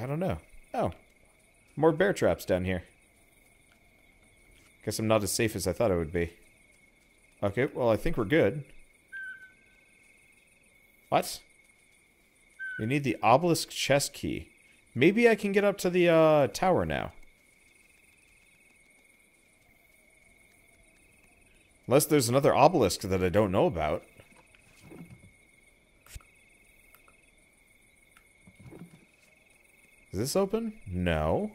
I don't know. Oh. More bear traps down here. Guess I'm not as safe as I thought I would be. Okay, well, I think we're good. What? We need the obelisk chest key. Maybe I can get up to the tower now. Unless there's another obelisk that I don't know about. Is this open? No.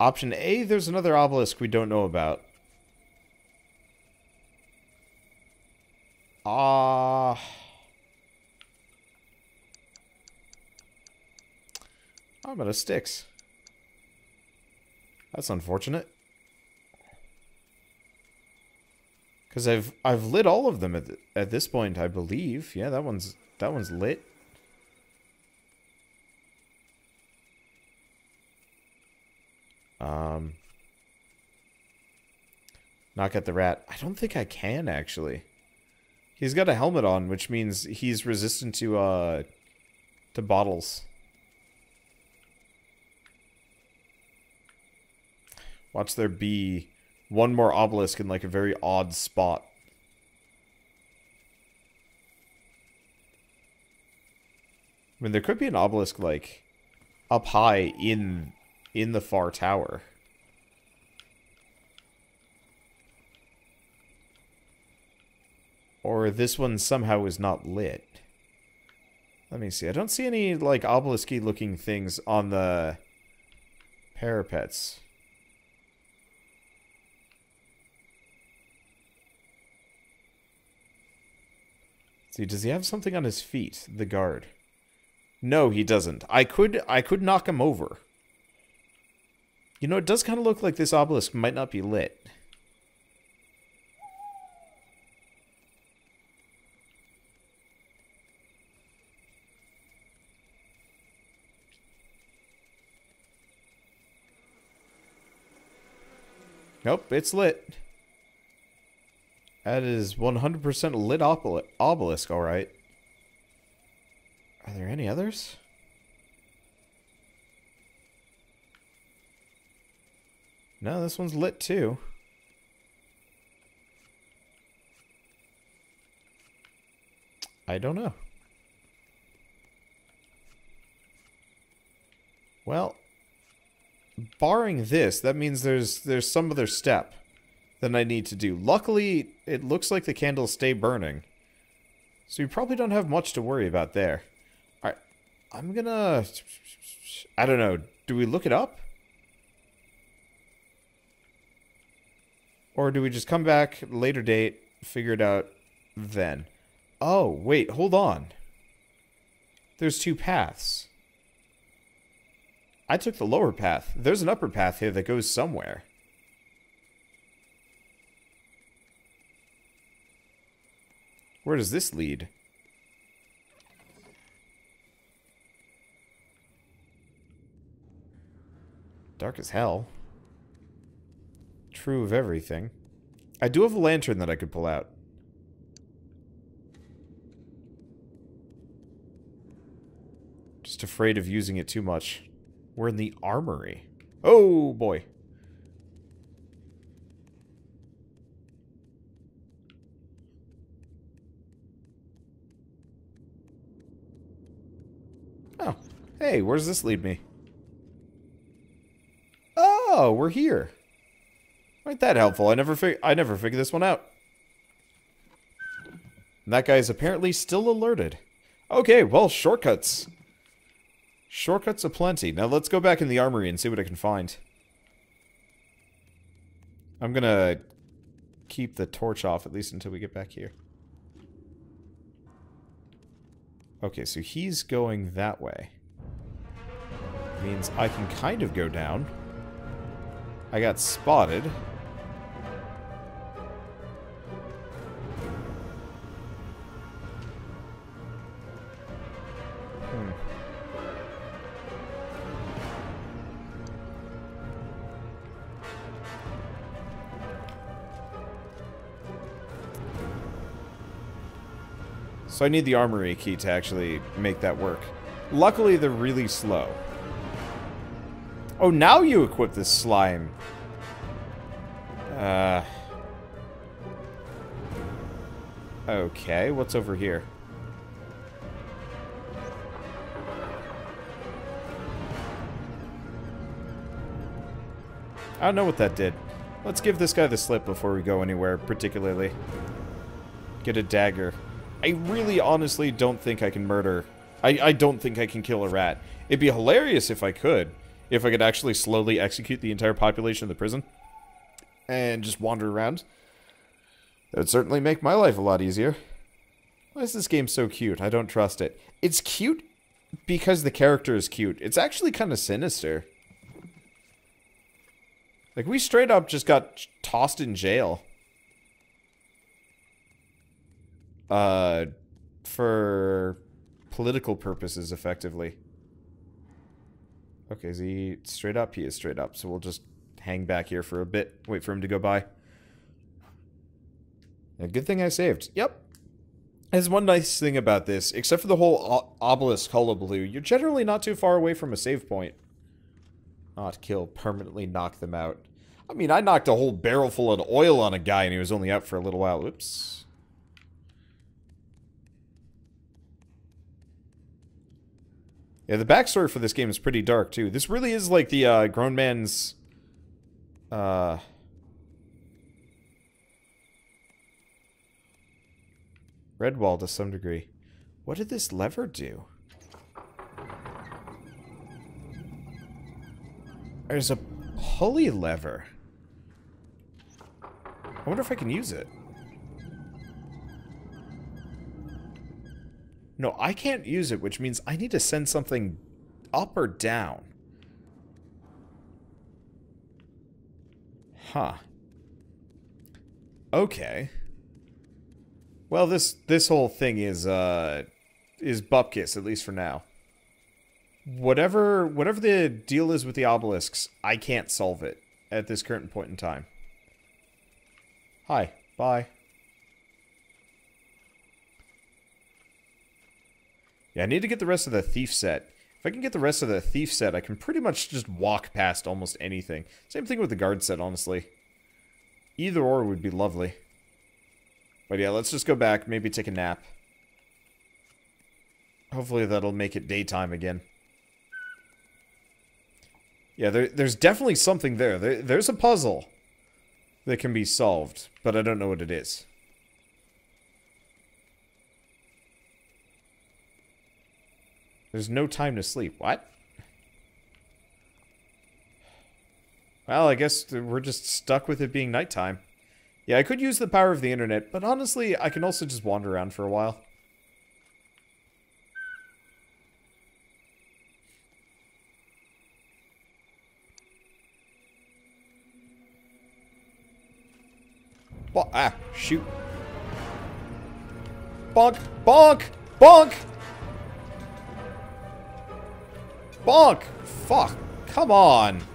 Option A, there's another obelisk we don't know about. I'm out of sticks. That's unfortunate. Because I've lit all of them at this point, I believe. Yeah, that one's lit. Knock at the rat. I don't think I can, actually. He's got a helmet on, which means he's resistant to bottles. Watch there be one more obelisk in, like, a very odd spot. I mean, there could be an obelisk, like, up high in the far tower. Or this one somehow is not lit. Let me see. I don't see any, like, obelisky looking things on the parapets. See, does he have something on his feet? The guard. No, he doesn't. I could knock him over. You know, it does kind of look like this obelisk might not be lit. Nope, it's lit. That is 100% lit obelisk, alright. Are there any others? No, this one's lit too. I don't know. Well, barring this, that means there's some other step that I need to do. Luckily, it looks like the candles stay burning. So you probably don't have much to worry about there. Alright, I'm gonna... I don't know, do we look it up? Or do we just come back, later date, figure it out then? Oh, wait, hold on. There's two paths. I took the lower path. There's an upper path here that goes somewhere. Where does this lead? Dark as hell. True of everything. I do have a lantern that I could pull out. Just afraid of using it too much. We're in the armory. Oh boy. Oh, hey, where does this lead me? Oh, we're here. Ain't that helpful? I never figured this one out. And that guy is apparently still alerted. Okay, well, shortcuts. Shortcuts aplenty. Now let's go back in the armory and see what I can find. I'm gonna keep the torch off at least until we get back here. Okay, so he's going that way. Means I can kind of go down. I got spotted. So I need the armory key to actually make that work. Luckily, they're really slow. Oh, now you equip this slime. Okay, what's over here? I don't know what that did. Let's give this guy the slip before we go anywhere, particularly. Get a dagger. I really honestly don't think I can murder. I don't think I can kill a rat. It'd be hilarious if I could. If I could actually slowly execute the entire population of the prison. And just wander around. That would certainly make my life a lot easier. Why is this game so cute? I don't trust it. It's cute because the character is cute. It's actually kind of sinister. Like, we straight up just got tossed in jail. For political purposes, effectively. Okay, is he straight up? He is straight up, so we'll just hang back here for a bit. Wait for him to go by. And good thing I saved. Yep. There's one nice thing about this. Except for the whole obelisk hullabaloo, you're generally not too far away from a save point. Not kill, permanently knock them out. I mean, I knocked a whole barrel full of oil on a guy and he was only out for a little while. Oops. Yeah, the backstory for this game is pretty dark, too. This really is like the grown man's... Redwall to some degree. What did this lever do? There's a pulley lever. I wonder if I can use it. No, I can't use it, which means I need to send something up or down. Huh. Okay. Well, this whole thing is bupkis, at least for now. Whatever the deal is with the obelisks, I can't solve it at this current point in time. Hi. Bye. Yeah, I need to get the rest of the thief set. If I can get the rest of the thief set, I can pretty much just walk past almost anything. Same thing with the guard set, honestly. Either or would be lovely. But yeah, let's just go back, maybe take a nap. Hopefully that'll make it daytime again. Yeah, there's definitely something there. There's a puzzle that can be solved, but I don't know what it is. There's no time to sleep. What? Well, I guess we're just stuck with it being nighttime. Yeah, I could use the power of the internet, but honestly, I can also just wander around for a while. Ah, shoot. Bonk, bonk, bonk! Bonk! Fuck, come on! I'm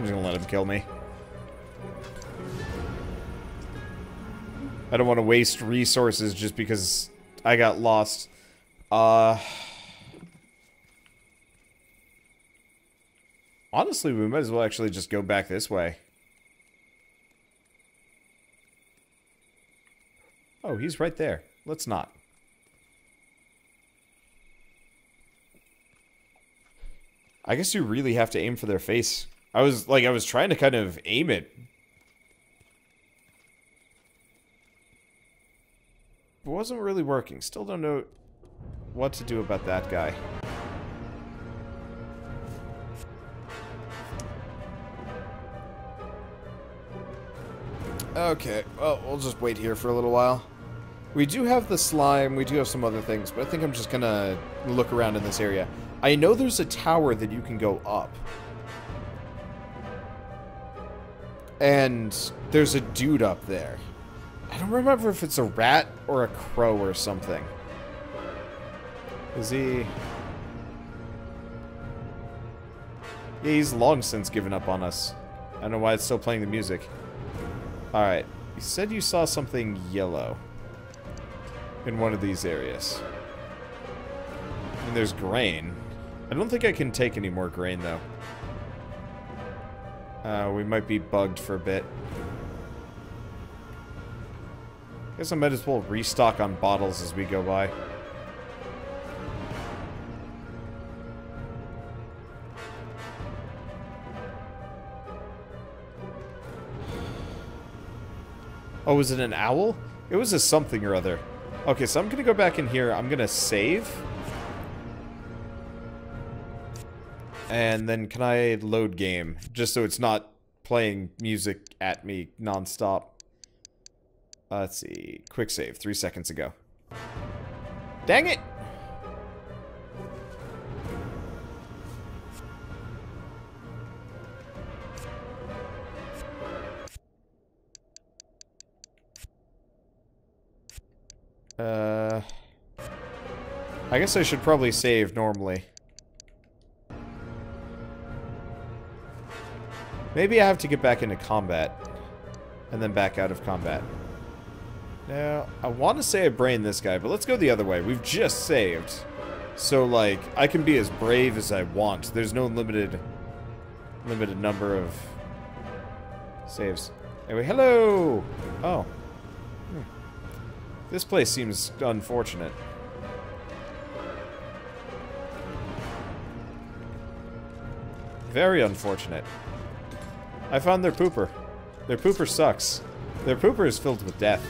just gonna let him kill me. I don't want to waste resources just because I got lost. Honestly, we might as well actually just go back this way. Oh, he's right there. Let's not. I guess you really have to aim for their face. I was trying to kind of aim it. But it wasn't really working. Still don't know what to do about that guy. Okay, well, we'll just wait here for a little while. We do have the slime, we do have some other things, but I think I'm just gonna look around in this area. I know there's a tower that you can go up. And there's a dude up there. I don't remember if it's a rat or a crow or something. Is he... Yeah, he's long since given up on us. I don't know why it's still playing the music. Alright. You said you saw something yellow in one of these areas. And there's grain. I don't think I can take any more grain, though. We might be bugged for a bit. Guess I might as well restock on bottles as we go by. Oh, was it an owl? It was a something or other. Okay, so I'm gonna go back in here. I'm gonna save. And then can I load game? Just so it's not playing music at me nonstop. Let's see. Quick save. 3 seconds ago. Dang it! I guess I should probably save normally. Maybe I have to get back into combat. And then back out of combat. Now, I want to say I brained this guy, but let's go the other way. We've just saved. So, like, I can be as brave as I want. There's no limited number of saves. Anyway, hello! Oh. This place seems unfortunate. Very unfortunate. I found their pooper. Their pooper sucks. Their pooper is filled with death.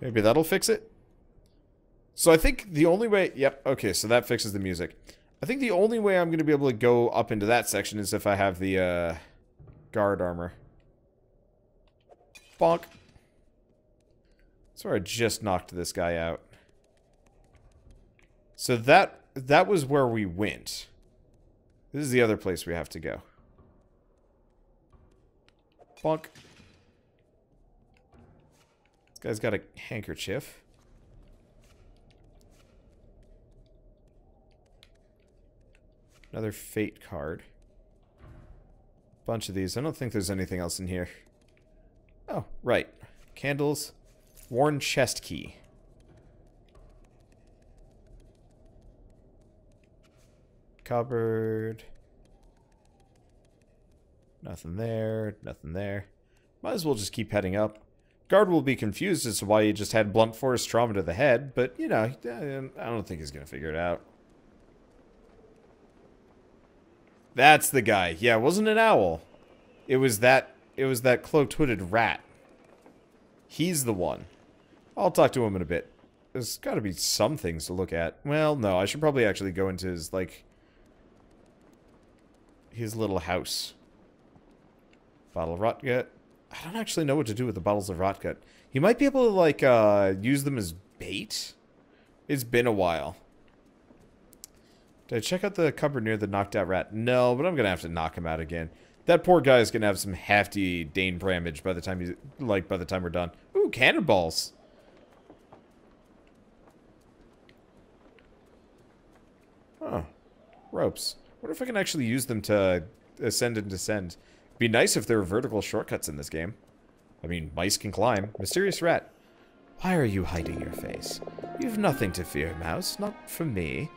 Maybe that'll fix it? So I think the only way... Yep, okay, so that fixes the music. I think the only way I'm going to be able to go up into that section is if I have the guard armor. Bonk. That's where I just knocked this guy out. So that was where we went. This is the other place we have to go. Bonk. This guy's got a handkerchief. Another fate card. Bunch of these. I don't think there's anything else in here. Oh, right. Candles. Worn chest key. Cupboard. Nothing there. Nothing there. Might as well just keep heading up. Guard will be confused as to why he just had blunt force trauma to the head, but, you know, I don't think he's going to figure it out. That's the guy. Yeah, it wasn't an owl. It was that cloaked-hooded rat. He's the one. I'll talk to him in a bit. There's got to be some things to look at. Well, no, I should probably actually go into his, like, his little house. Bottle of Rotgut. I don't actually know what to do with the bottles of Rotgut. You might be able to, like, use them as bait? It's been a while. Did I check out the cupboard near the knocked-out rat? No, but I'm going to have to knock him out again. That poor guy is going to have some hefty Dane Bramage by the time he's, like, by the time we're done. Ooh, cannonballs! Huh. Ropes. I wonder if I can actually use them to ascend and descend. Be nice if there were vertical shortcuts in this game. I mean, mice can climb. Mysterious rat. Why are you hiding your face? You've nothing to fear, mouse. Not from me.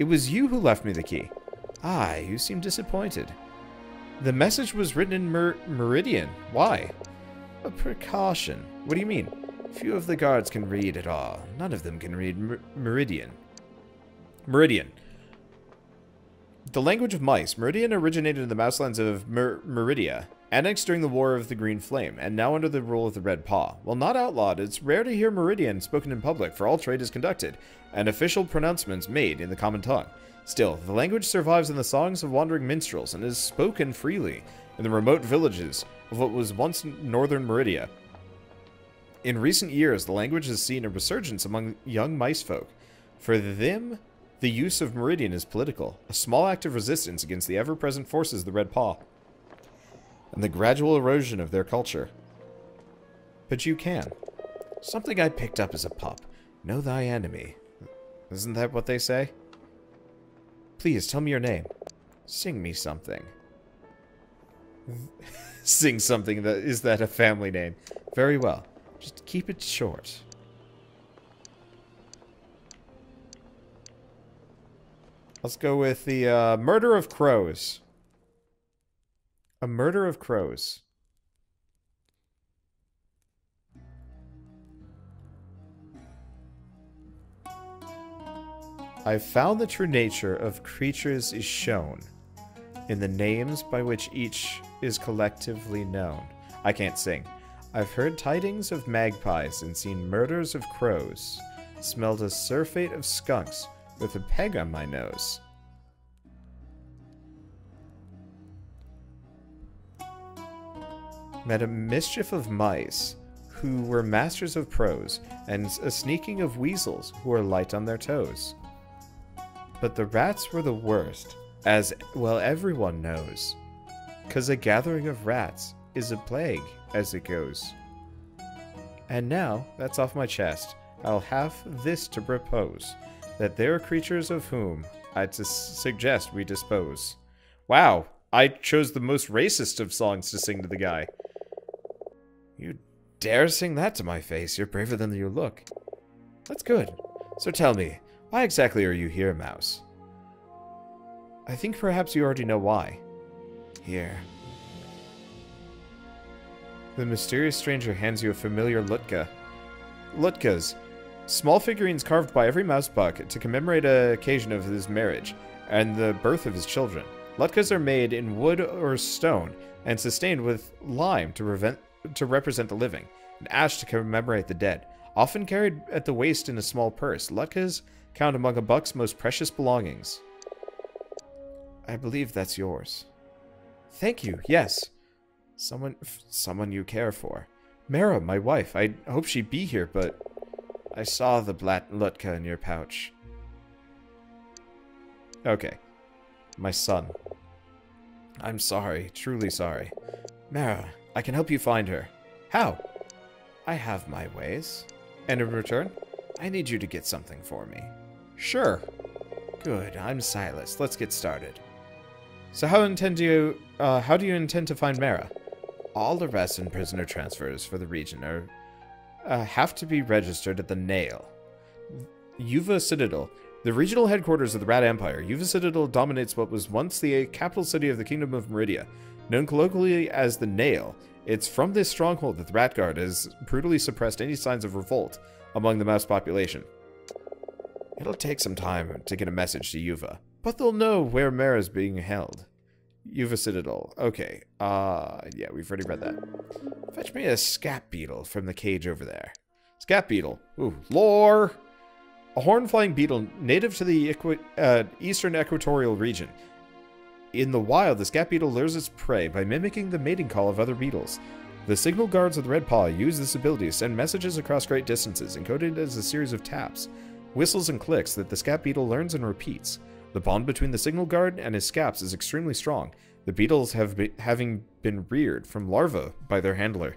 It was you who left me the key. Ah, you seem disappointed. The message was written in Meridian. Why? A precaution. What do you mean? Few of the guards can read at all. None of them can read Meridian. Meridian. The language of mice. Meridian originated in the mouselands of Meridia, annexed during the War of the Green Flame, and now under the rule of the Red Paw. While not outlawed, it's rare to hear Meridian spoken in public, for all trade is conducted, and official pronouncements made in the common tongue. Still, the language survives in the songs of wandering minstrels, and is spoken freely in the remote villages of what was once northern Meridia. In recent years, the language has seen a resurgence among young mice folk. For them... the use of Meridian is political, a small act of resistance against the ever-present forces of the Red Paw, and the gradual erosion of their culture. But you can. Something I picked up as a pup. Know thy enemy. Isn't that what they say? Please, tell me your name. Sing me something. Sing something that is that a family name? Very well. Just keep it short. Let's go with the Murder of Crows. A Murder of Crows. I've found the true nature of creatures is shown in the names by which each is collectively known. I can't sing. I've heard tidings of magpies and seen murders of crows, smelled a surfeit of skunks with a peg on my nose. Met a mischief of mice who were masters of prose, and a sneaking of weasels who were light on their toes. But the rats were the worst, as well everyone knows, 'cause a gathering of rats is a plague as it goes. And now that's off my chest, I'll have this to propose, that there are creatures of whom I suggest we dispose. Wow, I chose the most racist of songs to sing to the guy. You dare sing that to my face, you're braver than you look. That's good. So tell me, why exactly are you here, Mouse? I think perhaps you already know why. Here. The mysterious stranger hands you a familiar lutka. Lutkas. Small figurines carved by every mouse buck to commemorate an occasion of his marriage and the birth of his children. Lutkas are made in wood or stone and sustained with lime to represent the living, and ash to commemorate the dead. Often carried at the waist in a small purse, lutkas count among a buck's most precious belongings. I believe that's yours. Thank you, yes. Someone you care for. Mara, my wife, I hope she'd be here, but I saw the black lutka in your pouch. Okay. My son. I'm sorry, truly sorry. Mara, I can help you find her. How? I have my ways. And in return, I need you to get something for me. Sure. Good, I'm Silas. Let's get started. So how do you intend to find Mara? All arrests and prisoner transfers for the region are have to be registered at the Nail. Yuva Citadel. The regional headquarters of the Rat Empire, Yuva Citadel dominates what was once the capital city of the Kingdom of Meridia. Known colloquially as the Nail, it's from this stronghold that the Rat Guard has brutally suppressed any signs of revolt among the mouse population. It'll take some time to get a message to Yuva, but they'll know where Mara's being held. Yuva Citadel. Okay. Yeah, we've already read that. Fetch me a scap beetle from the cage over there. Scap beetle. Ooh, lore! A horn-flying beetle native to the eastern equatorial region. In the wild, the scap beetle lures its prey by mimicking the mating call of other beetles. The signal guards of the Red Paw use this ability to send messages across great distances, encoded as a series of taps, whistles, and clicks that the scap beetle learns and repeats. The bond between the signal guard and his scaps is extremely strong, the beetles having been reared from larvae by their handler.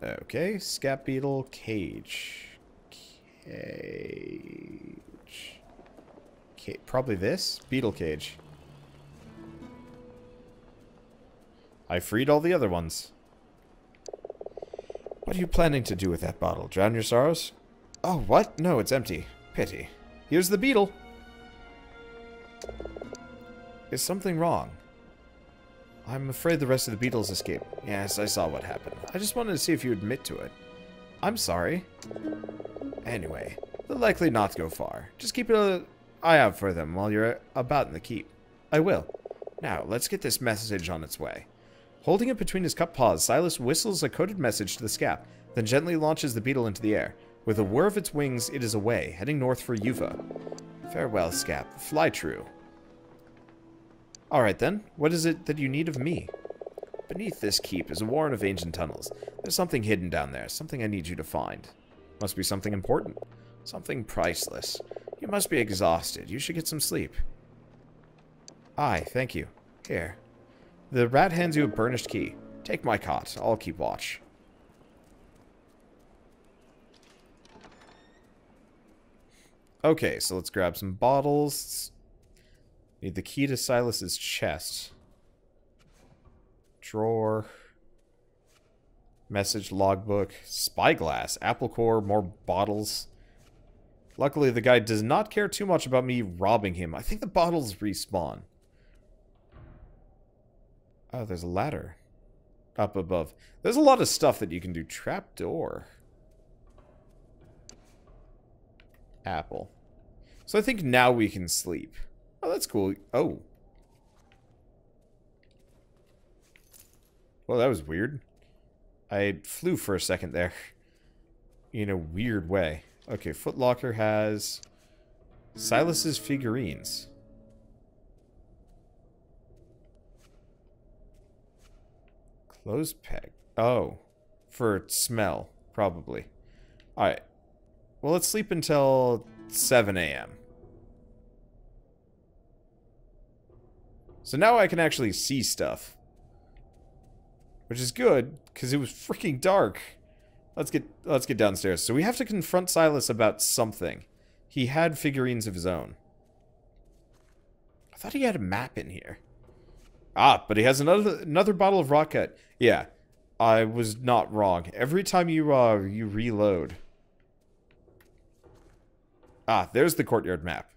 Okay, scap beetle cage. Probably this? Beetle cage. I freed all the other ones. What are you planning to do with that bottle? Drown your sorrows? Oh, what? No, it's empty. Pity. Here's the beetle. Is something wrong? I'm afraid the rest of the beetles escaped. Yes, I saw what happened. I just wanted to see if you admit to it. I'm sorry. Anyway, they'll likely not go far. Just keep an eye out for them while you're about in the keep. I will. Now, let's get this message on its way. Holding it between his cup paws, Silas whistles a coded message to the scap, then gently launches the beetle into the air. With a whir of its wings, it is away, heading north for Yuva. Farewell, scap. Fly true. Alright then, what is it that you need of me? Beneath this keep is a warren of ancient tunnels. There's something hidden down there, something I need you to find. Must be something important. Something priceless. You must be exhausted. You should get some sleep. Aye, thank you. Here. The rat hands you a burnished key. Take my cot. I'll keep watch. Okay, so let's grab some bottles. Need the key to Silas's chest. Drawer. Message logbook. Spyglass. Apple core. More bottles. Luckily, the guy does not care too much about me robbing him. I think the bottles respawn. Oh, there's a ladder up above. There's a lot of stuff that you can do. Trapdoor. Apple. So I think now we can sleep. Oh, that's cool. Oh. Well, that was weird. I flew for a second there. In a weird way. Okay, Footlocker has Silas's figurines. Clothes peg. Oh. For smell, probably. Alright. Well, let's sleep until 7 a.m. So now I can actually see stuff. Which is good, because it was freaking dark. Let's get downstairs. So we have to confront Silas about something. He had figurines of his own. I thought he had a map in here. Ah, but he has another bottle of rock cut. Yeah, I was not wrong. Every time you reload. Ah, there's the courtyard map.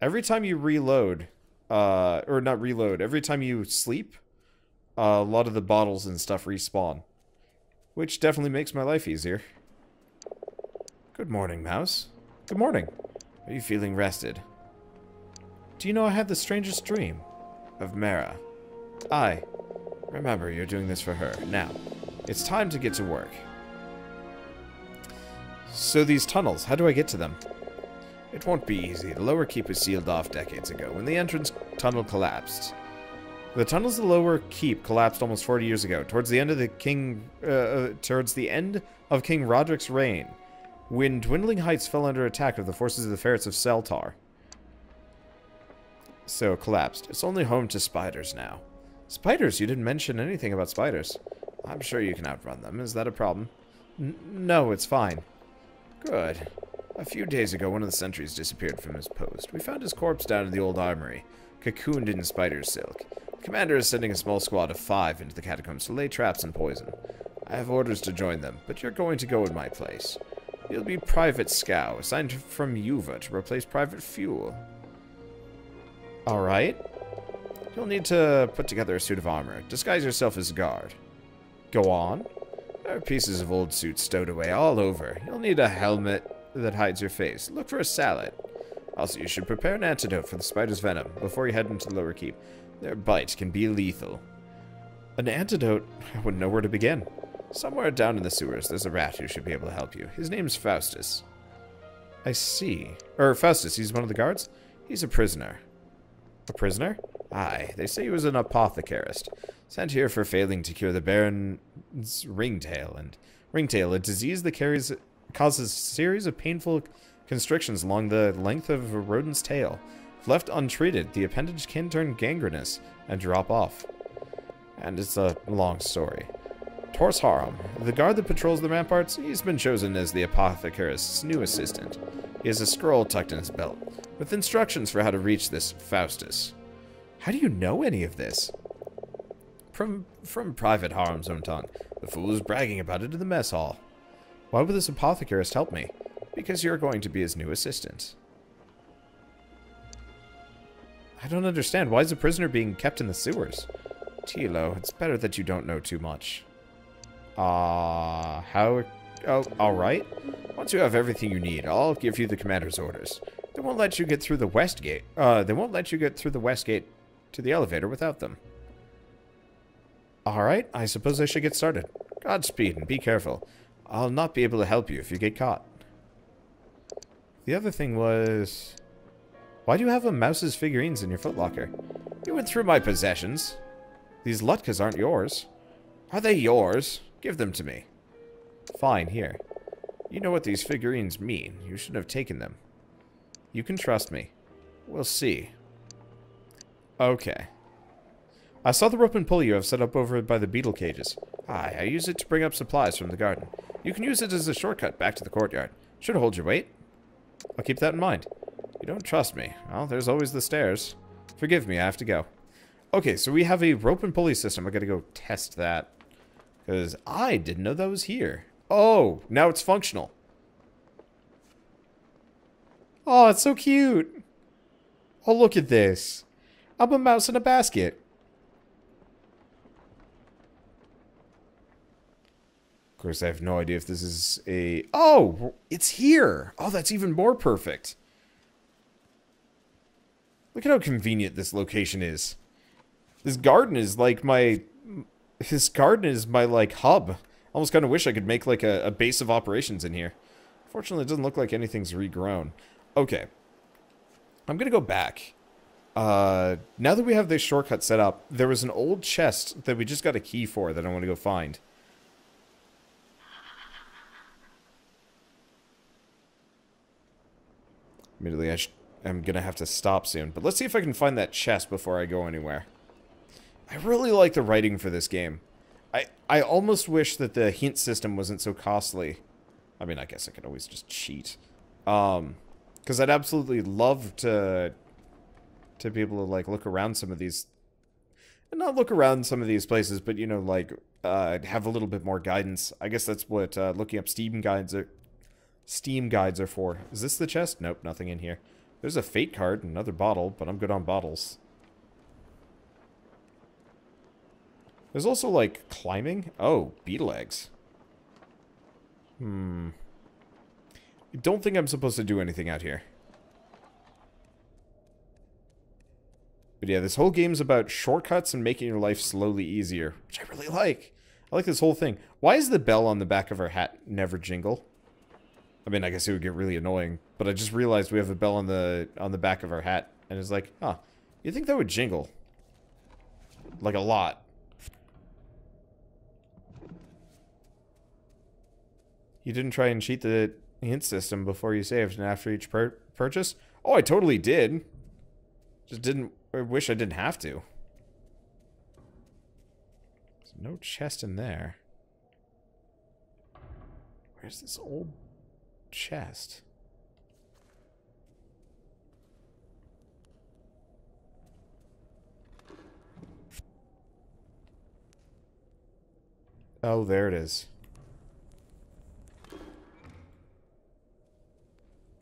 Every time you reload, or not reload, every time you sleep, a lot of the bottles and stuff respawn. Which definitely makes my life easier. Good morning, Mouse. Good morning. Are you feeling rested? Do you know I had the strangest dream? Of Mara. I remember you're doing this for her. Now, it's time to get to work. So these tunnels, how do I get to them? It won't be easy. The lower keep was sealed off decades ago when the entrance tunnel collapsed. The tunnels of the lower keep collapsed almost 40 years ago, towards the end of King Roderick's reign, when Dwindling Heights fell under attack of the forces of the Ferrets of Celtar. So it collapsed. It's only home to spiders now. Spiders? You didn't mention anything about spiders. I'm sure you can outrun them. Is that a problem? No, it's fine. Good. A few days ago, one of the sentries disappeared from his post. We found his corpse down in the old armory, cocooned in spider silk. The commander is sending a small squad of 5 into the catacombs to lay traps and poison. I have orders to join them, but you're going to go in my place. You'll be Private Scow, assigned from Yuva to replace Private Fuel. Alright. You'll need to put together a suit of armor. Disguise yourself as a guard. Go on. There are pieces of old suits stowed away all over. You'll need a helmet that hides your face. Look for a salad. Also, you should prepare an antidote for the spider's venom before you head into the lower keep. Their bite can be lethal. An antidote? I wouldn't know where to begin. Somewhere down in the sewers, there's a rat who should be able to help you. His name's Faustus. I see. Or Faustus, he's one of the guards? He's a prisoner. A prisoner? Aye, they say he was an apothecarist, sent here for failing to cure the Baron's ringtail, a disease that causes a series of painful constrictions along the length of a rodent's tail. If left untreated, the appendage can turn gangrenous and drop off. And it's a long story. Torsharum, the guard that patrols the ramparts, he's been chosen as the apothecarist's new assistant. He has a scroll tucked in his belt, with instructions for how to reach this Faustus. How do you know any of this? From Private Harum's own tongue. The fool was bragging about it in the mess hall. Why would this apothecarist help me? Because you're going to be his new assistant. I don't understand. Why is a prisoner being kept in the sewers? Tilo, it's better that you don't know too much. Oh, alright. Once you have everything you need, I'll give you the commander's orders. They won't let you get through the west gate. To the elevator without them. Alright, I suppose I should get started. Godspeed and be careful. I'll not be able to help you if you get caught. The other thing was... Why do you have a mouse's figurines in your footlocker? You went through my possessions. These lutkas aren't yours. Are they yours? Give them to me. Fine, here. You know what these figurines mean. You shouldn't have taken them. You can trust me. We'll see. Okay. I saw the rope and pulley you have set up over by the beetle cages. Aye, I use it to bring up supplies from the garden. You can use it as a shortcut back to the courtyard. Should hold your weight. I'll keep that in mind. You don't trust me. Well, there's always the stairs. Forgive me, I have to go. Okay, so we have a rope and pulley system. I gotta go test that. Because I didn't know that was here. Oh, now it's functional. Oh, it's so cute. Oh, look at this. I'm a mouse in a basket. Of course, I have no idea if this is a... Oh, it's here. Oh, that's even more perfect. Look at how convenient this location is. This garden is like my... This garden is my, like, hub. I almost kind of wish I could make, like, a base of operations in here. Fortunately, it doesn't look like anything's regrown. Okay. I'm gonna go back. Now that we have this shortcut set up, there was an old chest that we just got a key for that I want to go find. Admittedly, I'm gonna have to stop soon. But let's see if I can find that chest before I go anywhere. I really like the writing for this game. I almost wish that the hint system wasn't so costly. I mean, I guess I could always just cheat. Because I'd absolutely love to be able to, like, look around some of these... Not look around some of these places, but, you know, like, have a little bit more guidance. I guess that's what looking up Steam guides are for. Is this the chest? Nope, nothing in here. There's a fate card and another bottle, but I'm good on bottles. There's also, like, climbing. Oh, beetle eggs. I don't think I'm supposed to do anything out here. But yeah, this whole game's about shortcuts and making your life slowly easier, which I really like. I like this whole thing. Why is the bell on the back of her hat never jingle? I mean, I guess it would get really annoying, but I just realized we have a bell on the back of our hat, and it's like, huh, you'd think that would jingle. Like, a lot. You didn't try and cheat the hint system before you saved and after each purchase? Oh, I totally did. Just didn't... I wish I didn't have to. There's no chest in there. Where's this old... chest. Oh, there it is.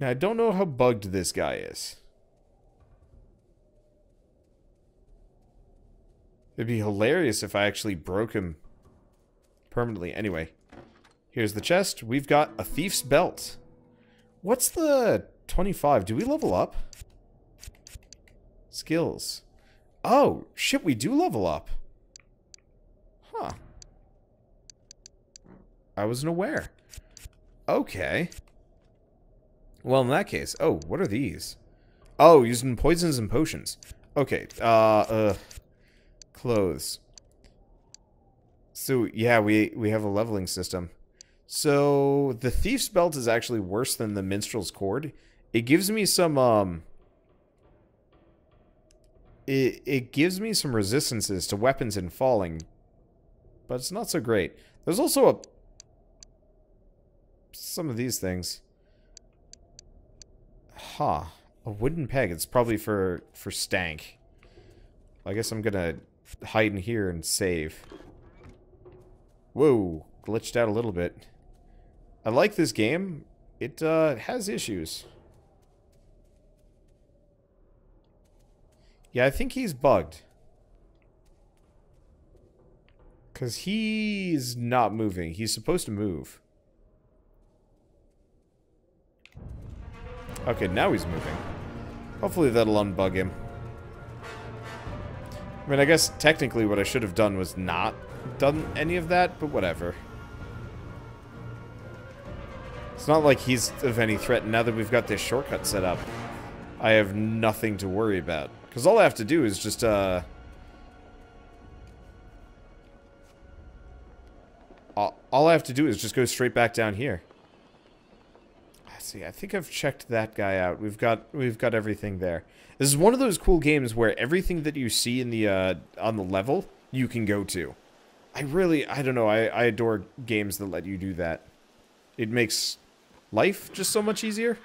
Now, I don't know how bugged this guy is. It'd be hilarious if I actually broke him permanently. Anyway. Here's the chest. We've got a thief's belt. What's the 25? Do we level up? Skills. Oh, shit, we do level up. Huh. I wasn't aware. Okay. Well, in that case... Oh, what are these? Oh, using poisons and potions. Okay. Clothes. So, yeah, we have a leveling system. So, the thief's belt is actually worse than the minstrel's cord. It gives me some, It gives me some resistances to weapons and falling. But it's not so great. There's also a... some of these things. Huh. A wooden peg. It's probably for stank. I guess I'm gonna hide in here and save. Whoa. Glitched out a little bit. I like this game. It has issues. Yeah, I think he's bugged. Because he's not moving. He's supposed to move. Okay, now he's moving. Hopefully that'll unbug him. I mean, I guess technically what I should have done was not done any of that, but whatever. It's not like he's of any threat now that we've got this shortcut set up. I have nothing to worry about. Because all I have to do is just, all I have to do is just go straight back down here. Let's see, I think I've checked that guy out. We've got everything there. This is one of those cool games where everything that you see in the, on the level, you can go to. I don't know, I adore games that let you do that. It makes life just so much easier.